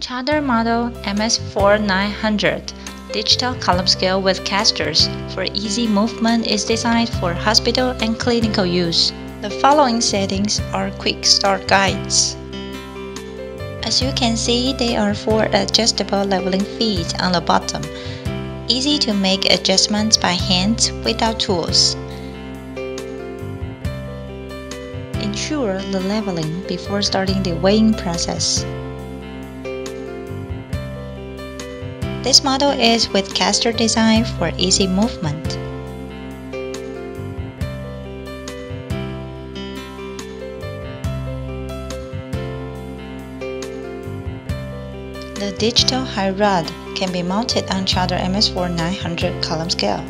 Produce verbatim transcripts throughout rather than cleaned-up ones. Charder model M S forty-nine hundred digital column scale with casters for easy movement is designed for hospital and clinical use. The following settings are quick start guides. As you can see, there are four adjustable leveling feet on the bottom, easy to make adjustments by hand without tools. Ensure the leveling before starting the weighing process. This model is with caster design for easy movement. The digital high rod can be mounted on Charder M S forty-nine hundred column scale.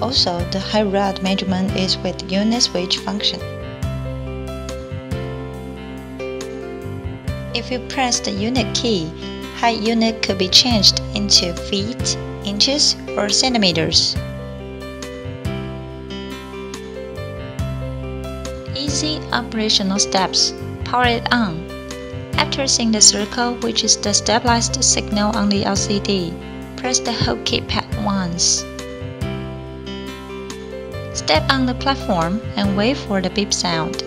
Also, the high rod measurement is with unit switch function. If you press the unit key, height unit could be changed into feet, inches, or centimeters. Easy operational steps. Power it on. After seeing the circle, which is the stabilized signal on the L C D, press the home keypad once. Step on the platform and wait for the beep sound.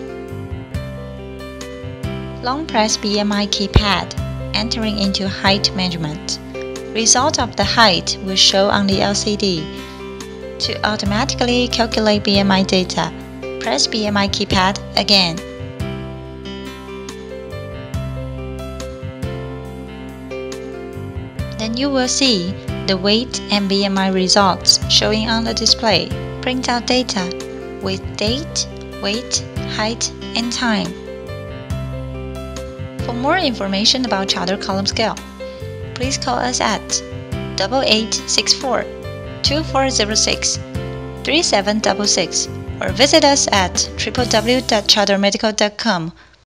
Long press B M I keypad, entering into height measurement. Result of the height will show on the L C D. To automatically calculate B M I data, press B M I keypad again. Then you will see the weight and B M I results showing on the display. Print out data with date, weight, height, and time. For more information about Charder column scale, please call us at eight eight six four, two four zero six, three seven six six or visit us at w w w dot charder medical dot com